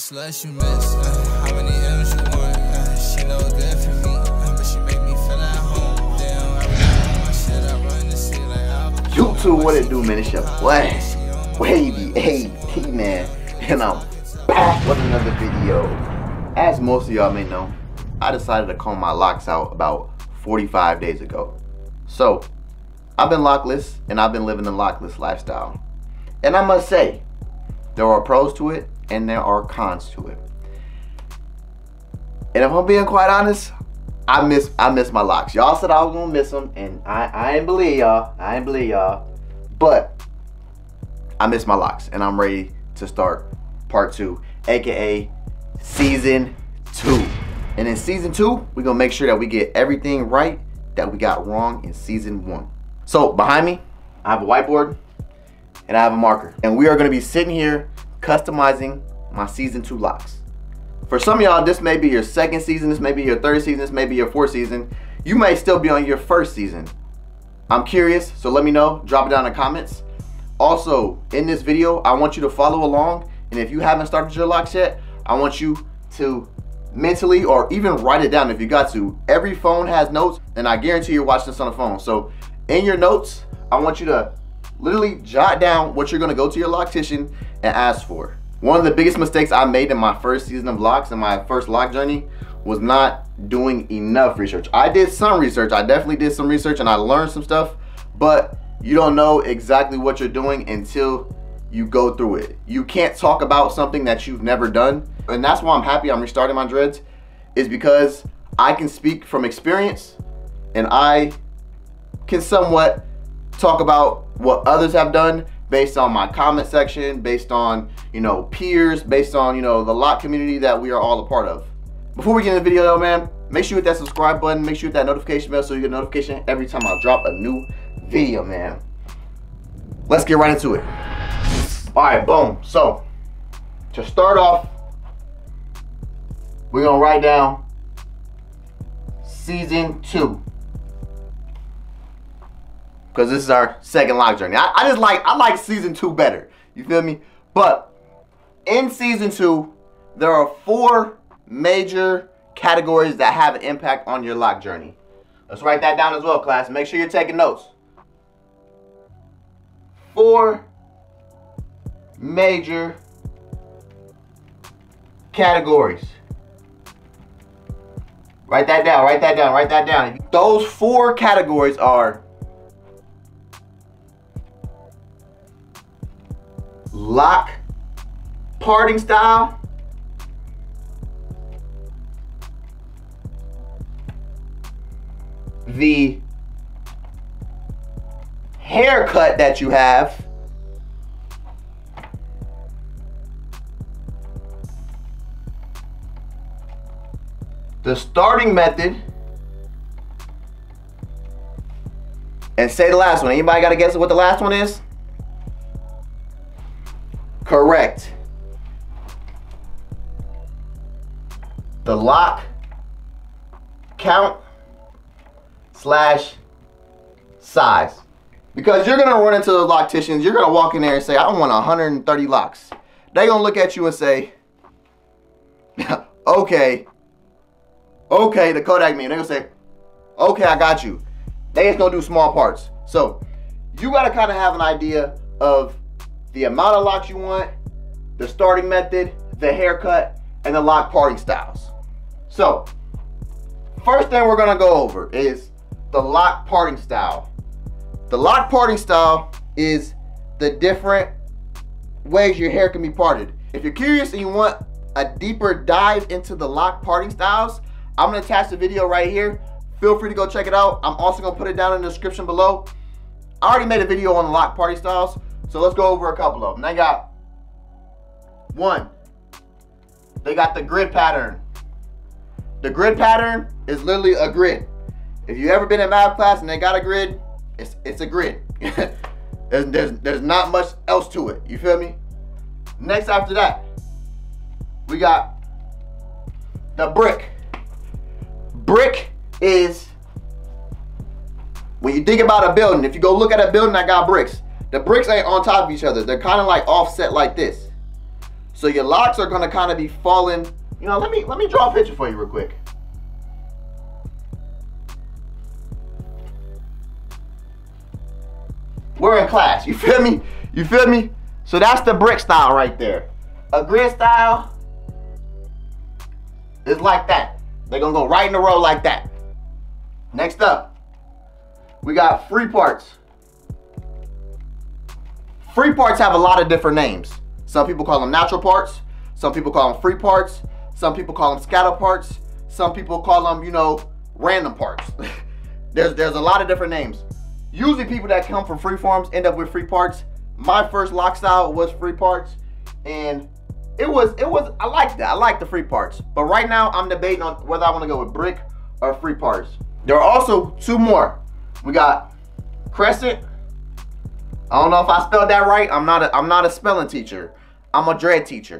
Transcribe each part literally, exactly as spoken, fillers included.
sluts you miss? Uh, how many M's you want? Uh, she know it's good for me, uh, but she make me feel at home. Damn, I really want my shit. I run the shit like I YouTube, what it do, man? It's your boy, Wavvvy A D, man. And I'm back with another video. As most of y'all may know, I decided to comb my locks out about forty-five days ago. So, I've been lockless, and I've been living the lockless lifestyle. And I must say, there are pros to it, and there are cons to it. And if I'm being quite honest, I miss I miss my locks. Y'all said I was gonna miss them, and I, I ain't believe y'all. I ain't believe y'all. But I miss my locks, and I'm ready to start part two, aka season two. And in season two, we're gonna make sure that we get everything right that we got wrong in season one. So behind me, I have a whiteboard and I have a marker. And we are gonna be sitting here customizing my season two locks. For some of y'all, this may be your second season, this may be your third season, this may be your fourth season. You may still be on your first season. I'm curious, so let me know, drop it down in the comments. Also, in this video, I want you to follow along, and if you haven't started your locks yet, I want you to mentally or even write it down if you got to. Every phone has notes, and I guarantee you're watching this on the phone. So in your notes, I want you to literally jot down what you're gonna go to your loctician and ask for. One of the biggest mistakes I made in my first season of locks and my first lock journey was not doing enough research. I did some research, I definitely did some research and I learned some stuff, but you don't know exactly what you're doing until you go through it. You can't talk about something that you've never done. And that's why I'm happy I'm restarting my dreads, is because I can speak from experience and I can somewhat talk about what others have done based on my comment section, based on, you know, peers, based on, you know, the lock community that we are all a part of. Before we get into the video though, man, make sure you hit that subscribe button, make sure you hit that notification bell so you get a notification every time I drop a new video, man. Let's get right into it. All right, boom. So to start off, we're gonna write down season two, because this is our second lock journey. I, I just like, I like season two better. You feel me? But in season two, there are four major categories that have an impact on your lock journey. Let's write that down as well, class. Make sure you're taking notes. Four major categories. Write that down, write that down, write that down. Those four categories are lock parting style, the haircut that you have, the starting method, and say the last one. Anybody got to guess what the last one is? Correct. The lock count slash size. Because you're gonna run into the locticians, you're gonna walk in there and say, I want one hundred thirty locks. They're gonna look at you and say, okay, okay, the Kodak meme. They're gonna say, okay, I got you. They just gonna do small parts. So you gotta kind of have an idea of the amount of locks you want, the starting method, the haircut, and the lock parting styles. So, first thing we're gonna go over is the lock parting style. The lock parting style is the different ways your hair can be parted. If you're curious and you want a deeper dive into the lock parting styles, I'm gonna attach the video right here. Feel free to go check it out. I'm also gonna put it down in the description below. I already made a video on the lock parting styles, so let's go over a couple of them. They got one, they got the grid pattern. The grid pattern is literally a grid. If you've ever been in math class and they got a grid, it's, it's a grid. there's, there's, there's not much else to it, you feel me? Next after that, we got the brick. Brick is, when you think about a building, if you go look at a building that got bricks, the bricks ain't on top of each other. They're kind of like offset like this. So your locks are gonna kind of be falling. You know, let me let me draw a picture for you real quick. We're in class, you feel me? You feel me? So that's the brick style right there. A grid style is like that. They're gonna go right in a row like that. Next up, we got free parts. Free parts have a lot of different names. Some people call them natural parts. Some people call them free parts. Some people call them scatter parts. Some people call them, you know, random parts. there's, there's a lot of different names. Usually people that come from free forms end up with free parts. My first lock style was free parts, and it was, it was, I liked that. I liked the free parts. But right now I'm debating on whether I want to go with brick or free parts. There are also two more. We got crescent. I don't know if I spelled that right. I'm not a, I'm not a spelling teacher. I'm a dread teacher.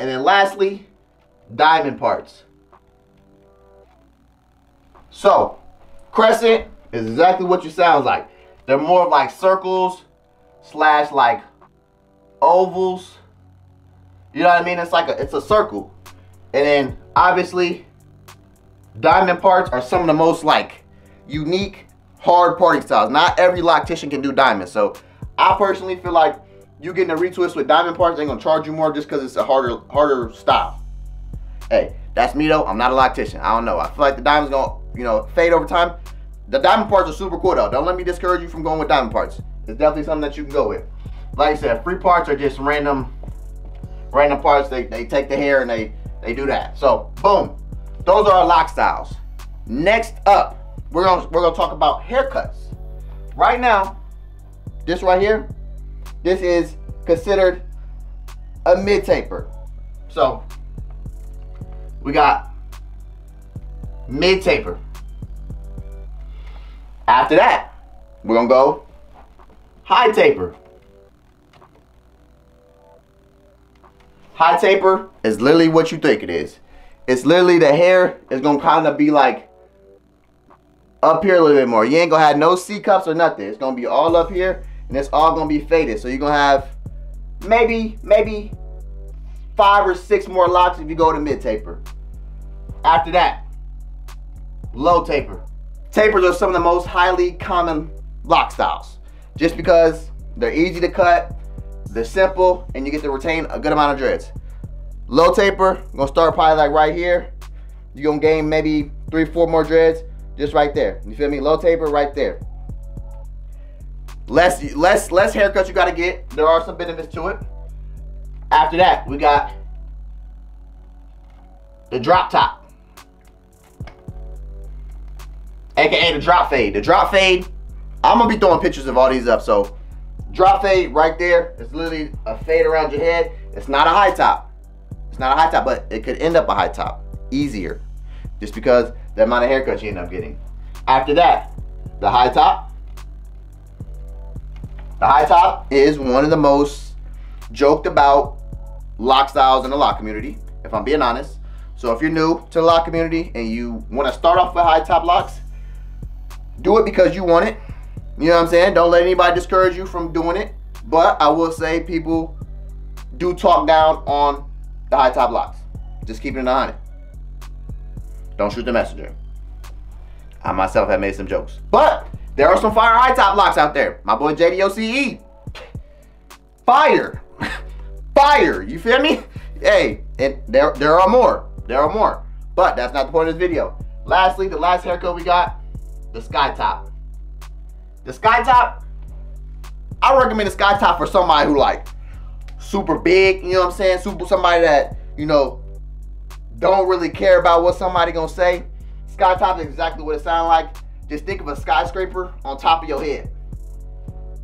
And then lastly, diamond parts. So, crescent is exactly what you sound like. They're more of like circles slash like ovals. You know what I mean? It's like a, it's a circle. And then obviously, diamond parts are some of the most like unique hard parting styles. Not every loctician can do diamonds. So I personally feel like you getting a retwist with diamond parts, they're gonna charge you more just because it's a harder harder style. Hey, that's me though. I'm not a loctician. I don't know. I feel like the diamond's gonna, you know, fade over time. The diamond parts are super cool though. Don't let me discourage you from going with diamond parts. It's definitely something that you can go with. Like I said, free parts are just random random parts. They, they take the hair and they, they do that. So boom. Those are our lock styles. Next up, we're gonna we're gonna talk about haircuts. Right now, this right here. This is considered a mid taper. So we got mid taper. After that, we're gonna go high taper. High taper is literally what you think it is. It's literally the hair is gonna kind of be like up here a little bit more. You ain't gonna have no C cups or nothing. It's gonna be all up here. And it's all gonna be faded. So you're gonna have maybe, maybe five or six more locks if you go to mid taper. After that, low taper. Tapers are some of the most highly common lock styles. Just because they're easy to cut, they're simple, and you get to retain a good amount of dreads. Low taper, I'm gonna start probably like right here. You're gonna gain maybe three, four more dreads just right there. You feel me? Low taper right there. Less, less, less haircuts you gotta get. There are some benefits to it. After that, we got the drop top, A K A the drop fade. The drop fade, I'm gonna be throwing pictures of all these up. So drop fade right there. It's literally a fade around your head. It's not a high top. It's not a high top, but it could end up a high top easier just because the amount of haircuts you end up getting. After that, the high top. The high top is one of the most joked about lock styles in the lock community, if I'm being honest. So if you're new to the lock community and you want to start off with high top locks, do it because you want it. You know what I'm saying? Don't let anybody discourage you from doing it. But I will say people do talk down on the high top locks. Just keep it on it. Don't shoot the messenger. I myself have made some jokes. But there are some fire high top locks out there. My boy J D O C E. Fire. Fire. You feel me? Hey, and there, there are more. There are more. But that's not the point of this video. Lastly, the last haircut we got, the sky top. The sky top, I recommend the sky top for somebody who like super big, you know what I'm saying? Super somebody that, you know, don't really care about what somebody gonna say. Sky top is exactly what it sounds like. Just think of a skyscraper on top of your head.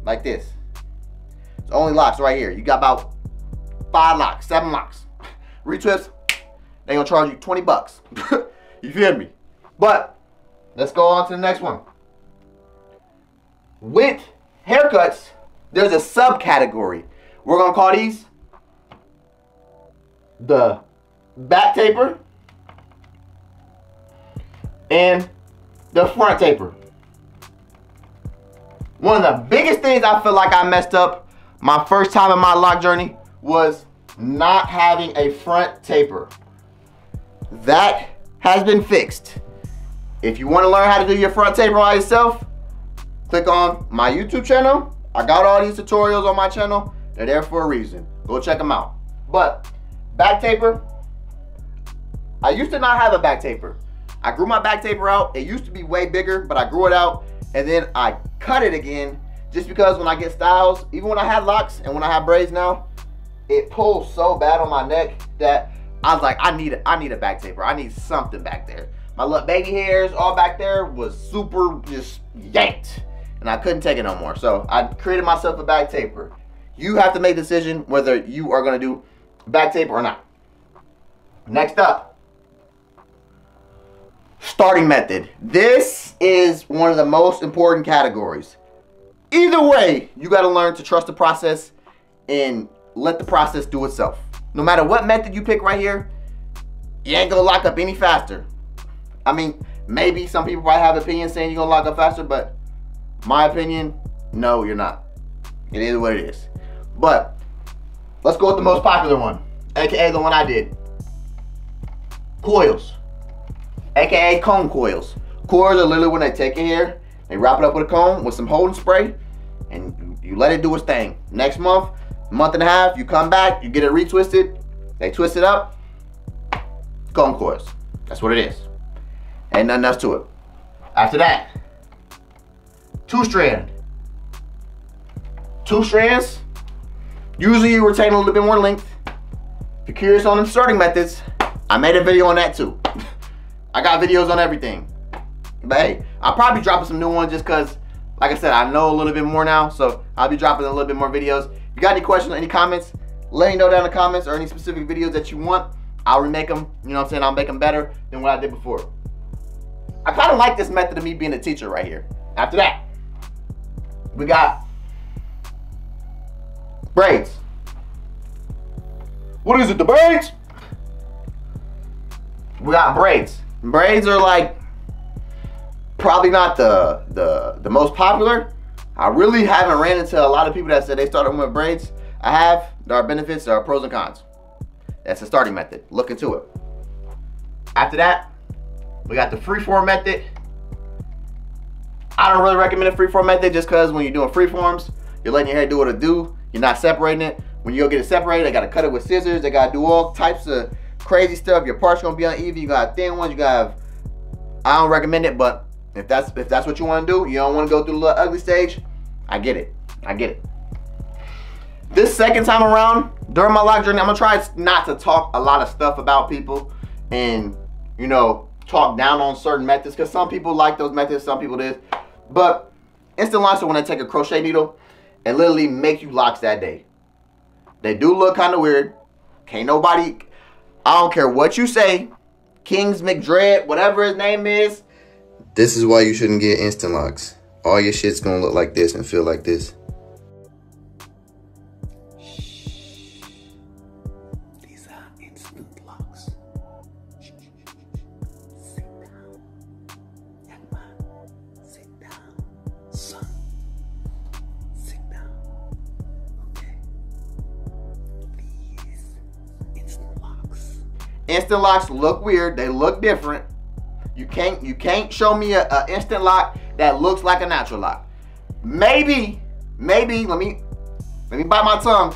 Like this. It's only locks right here. You got about five locks, seven locks. Retwists, they gonna charge you twenty bucks. You feel me? But let's go on to the next one. With haircuts, there's a subcategory. We're gonna call these the back taper and the front taper. One of the biggest things I feel like I messed up my first time in my lock journey was not having a front taper. That has been fixed. If you want to learn how to do your front taper by yourself, click on my YouTube channel. I got all these tutorials on my channel. They're there for a reason. Go check them out. But back taper, I used to not have a back taper. I grew my back taper out. It used to be way bigger, but I grew it out and then I cut it again, just because when I get styles, even when I had locks and when I have braids now, it pulls so bad on my neck that I was like, I need a, I need a back taper. I need something back there. My little baby hairs all back there was super just yanked and I couldn't take it no more. So I created myself a back taper. You have to make a decision whether you are gonna do back taper or not. Next up, starting method. This is one of the most important categories. Either way, you gotta learn to trust the process and let the process do itself. No matter what method you pick right here, you ain't gonna lock up any faster. I mean, maybe some people might have opinions saying you're gonna lock up faster, but my opinion, no, you're not. It is what it is. But let's go with the most popular one, A K A the one I did. Coils, A K A comb coils. Coils are literally when they take your hair, they wrap it up with a comb with some holding spray, and you let it do its thing. Next month, month and a half, you come back, you get it retwisted, they twist it up, comb coils. That's what it is. Ain't nothing else to it. After that, two strand. Two strands, usually you retain a little bit more length. If you're curious on them starting methods, I made a video on that too. I got videos on everything. But hey, I'll probably be dropping some new ones just because, like I said, I know a little bit more now, so I'll be dropping a little bit more videos. If you got any questions or any comments, let me know down in the comments, or any specific videos that you want. I'll remake them, you know what I'm saying? I'll make them better than what I did before. I kind of like this method of me being a teacher right here. After that, we got braids. What is it, the braids? We got braids. Braids are like probably not the the the most popular. I really haven't ran into a lot of people that said they started with braids. I have. There are benefits. There are pros and cons. That's the starting method. Look into it. After that, we got the freeform method. I don't really recommend a freeform method just because when you're doing freeforms, you're letting your hair do what it do. You're not separating it. When you go get it separated, they gotta cut it with scissors. They gotta do all types of crazy stuff. Your parts gonna be uneven. You got thin ones. You got. I don't recommend it, but if that's if that's what you want to do, you don't want to go through the little ugly stage. I get it. I get it. This second time around during my lock journey, I'm gonna try not to talk a lot of stuff about people, and you know, talk down on certain methods, because some people like those methods, some people did. But instant locks are when I take a crochet needle and literally make you locks that day. They do look kind of weird. Can't nobody, I don't care what you say, Kings McDread, whatever his name is. This is why you shouldn't get instant locks. All your shit's gonna look like this and feel like this. These are instant locks. Sit down. Young man, sit down. Son, sit down. Okay. These instant locks. Instant locks look weird. They look different. You can't you can't show me a, a instant lock that looks like a natural lock. Maybe, maybe, let me let me bite my tongue.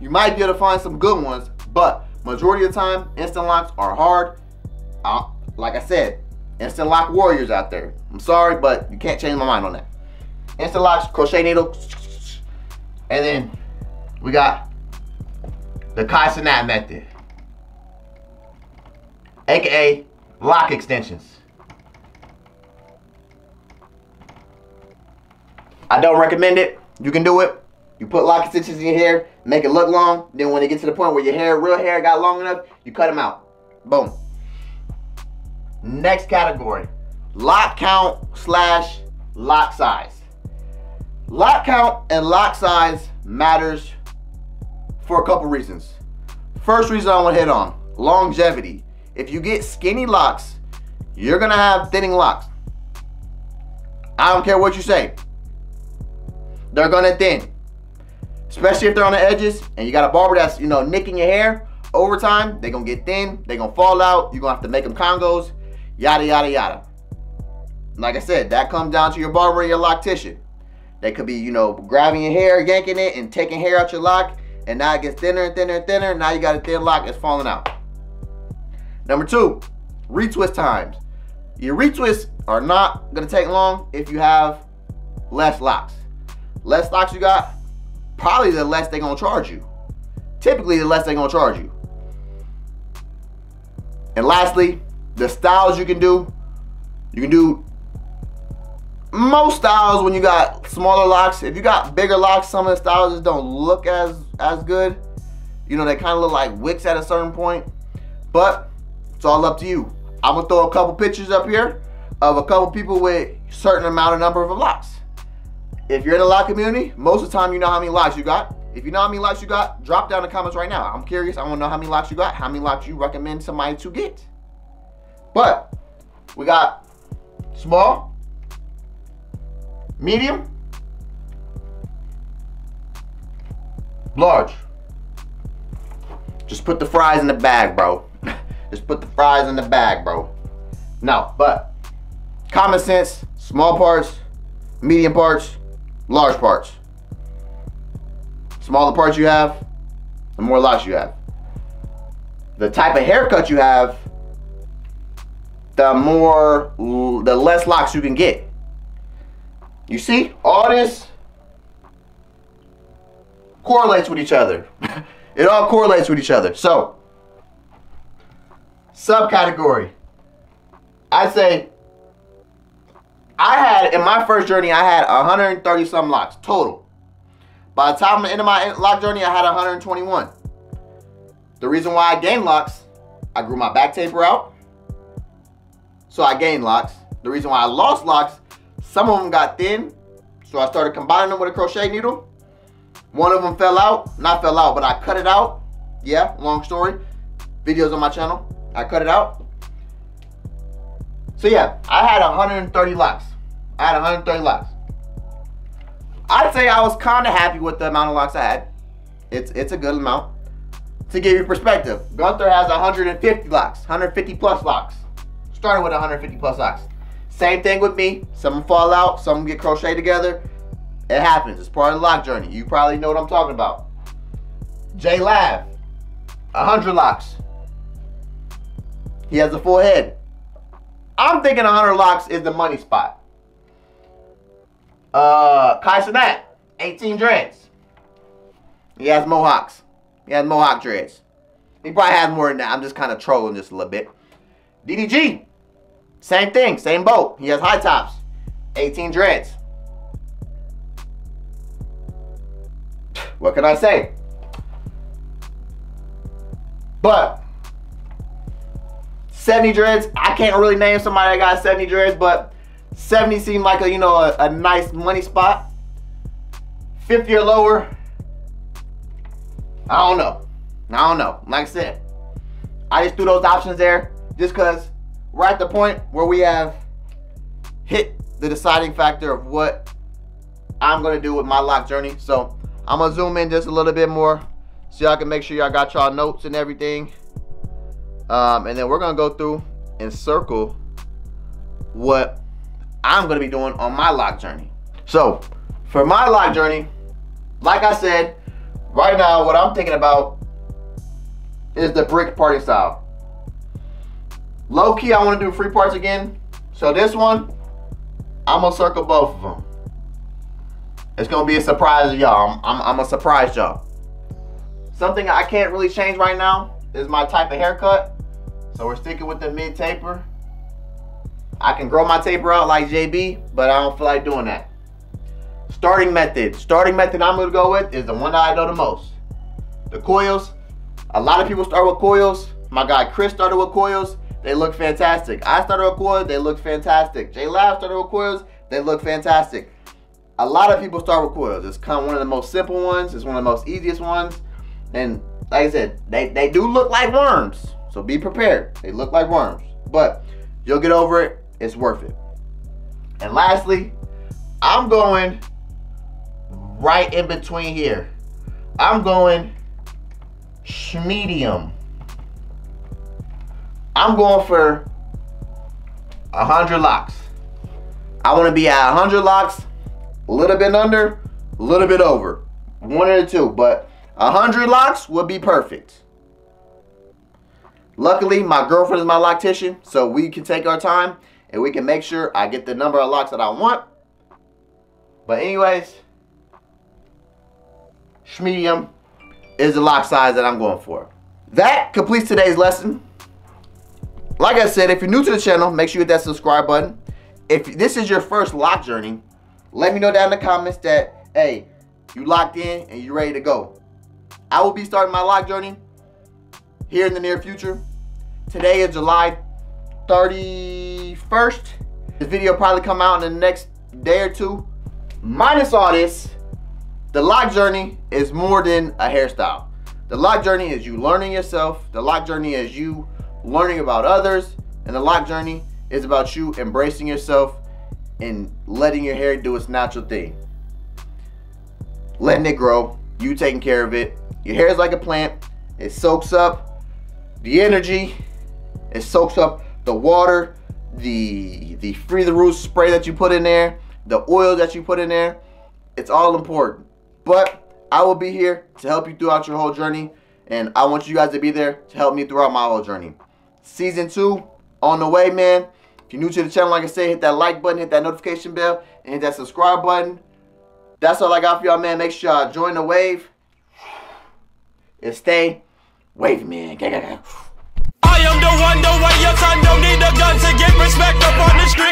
You might be able to find some good ones, but majority of the time, instant locks are hard. Uh, like I said, instant lock warriors out there. I'm sorry, but you can't change my mind on that. Instant locks, crochet needle, and then we got the Kai Cenat method, A K A lock extensions. I don't recommend it. You can do it. You put lock extensions in your hair, make it look long. Then when it gets to the point where your hair, real hair, got long enough, you cut them out. Boom. Next category, lock count slash lock size. Lock count and lock size matters for a couple reasons. First reason I want to hit on, longevity. If you get skinny locks, you're gonna have thinning locks. I don't care what you say. They're gonna thin. especially if they're on the edges and you got a barber that's, you know, nicking your hair. Over time, they're gonna get thin, they're gonna fall out, you're gonna have to make them congos, yada, yada, yada. Like I said, that comes down to your barber and your loctician. They could be, you know, grabbing your hair, yanking it, and taking hair out your lock, and now it gets thinner and thinner and thinner, and now you got a thin lock that's falling out. Number two, retwist times. Your retwists are not gonna take long if you have less locks. Less locks you got, probably the less they're gonna charge you. Typically, the less they're gonna charge you. And lastly, the styles you can do. You can do most styles when you got smaller locks. If you got bigger locks, some of the styles just don't look as as good. You know, they kind of look like wicks at a certain point. But it's all up to you. I'm gonna throw a couple pictures up here of a couple people with a certain amount of number of locks. If you're in a lock community, most of the time you know how many locks you got. If you know how many locks you got, drop down in the comments right now. I'm curious. I want to know how many locks you got, how many locks you recommend somebody to get. But we got small, medium, large. Just put the fries in the bag, bro. Just put the fries in the bag, bro. No, but common sense, small parts, medium parts, large parts. The smaller parts you have, the more locks you have. The type of haircut you have, the more, the less locks you can get. You see, all this correlates with each other. It all correlates with each other. So, subcategory. I say, I had, in my first journey, I had one hundred thirty some locks total. By the time I ended my lock journey, I had one hundred twenty-one. The reason why I gained locks, I grew my back taper out, so I gained locks. The reason why I lost locks, some of them got thin, so I started combining them with a crochet needle. One of them fell out, not fell out, but I cut it out. Yeah, long story. Videos on my channel, I cut it out. So yeah, I had one hundred thirty locks. I had one hundred thirty locks. I'd say I was kind of happy with the amount of locks I had. It's it's a good amount. To give you perspective, Gunther has one hundred fifty locks, one hundred fifty plus locks. Starting with one hundred fifty plus locks. Same thing with me. Some fall out, some get crocheted together. It happens. It's part of the lock journey. You probably know what I'm talking about. J-Lab, one hundred locks. He has a full head. I'm thinking one hundred locks is the money spot. Uh, Kai Cenat, eighteen dreads. He has mohawks. He has mohawk dreads. He probably has more than that. I'm just kind of trolling just a little bit. D D G, same thing, same boat. He has high tops, eighteen dreads. What can I say? But seventy dreads. I can't really name somebody that got seventy dreads, but seventy seemed like a, you know, a, a nice money spot. fifty or lower, I don't know. I don't know. Like I said, I just threw those options there just because we're at the point where we have hit the deciding factor of what I'm going to do with my lock journey. So I'm going to zoom in just a little bit more so y'all can make sure y'all got y'all notes and everything. Um, and then we're going to go through and circle what I'm going to be doing on my lock journey. So for my lock journey, like I said, right now what I'm thinking about is the brick party style. Low key, I want to do free parts again. So this one, I'm going to circle both of them. It's going to be a surprise to y'all. I'm, I'm, I'm going to surprise y'all. Something I can't really change right now is my type of haircut. So we're sticking with the mid taper. I can grow my taper out like J B, but I don't feel like doing that. Starting method. Starting method I'm going to go with is the one that I know the most. The coils. A lot of people start with coils. My guy Chris started with coils. They look fantastic. I started with coils. They look fantastic. J-Lab started with coils. They look fantastic. A lot of people start with coils. It's kind of one of the most simple ones. It's one of the most easiest ones. And like I said, they, they do look like worms. So be prepared. They look like worms. But you'll get over it. It's worth it. And lastly, I'm going right in between here. I'm going medium. I'm going for one hundred locks. I want to be at one hundred locks, a little bit under, a little bit over. One or two, but one hundred locks would be perfect. Luckily, my girlfriend is my loctician, so we can take our time and we can make sure I get the number of locks that I want. But anyways, medium is the lock size that I'm going for. That completes today's lesson. Like I said, if you're new to the channel, make sure you hit that subscribe button. If this is your first lock journey, let me know down in the comments that, hey, you locked in and you're ready to go. I will be starting my lock journey here in the near future. Today is July thirty-first. This video will probably come out in the next day or two. Minus all this, the lock journey is more than a hairstyle. The lock journey is you learning yourself. The lock journey is you learning about others. And the lock journey is about you embracing yourself and letting your hair do its natural thing. Letting it grow, you taking care of it. Your hair is like a plant. It soaks up the energy. It soaks up the water, the, the Free the Roots spray that you put in there, the oil that you put in there. It's all important. But I will be here to help you throughout your whole journey. And I want you guys to be there to help me throughout my whole journey. Season two on the way, man. If you're new to the channel, like I said, hit that like button, hit that notification bell, and hit that subscribe button. That's all I got for y'all, man. Make sure y'all join the wave and stay wavy, man. I am the one, the way your son don't need a gun to get respect up on the street.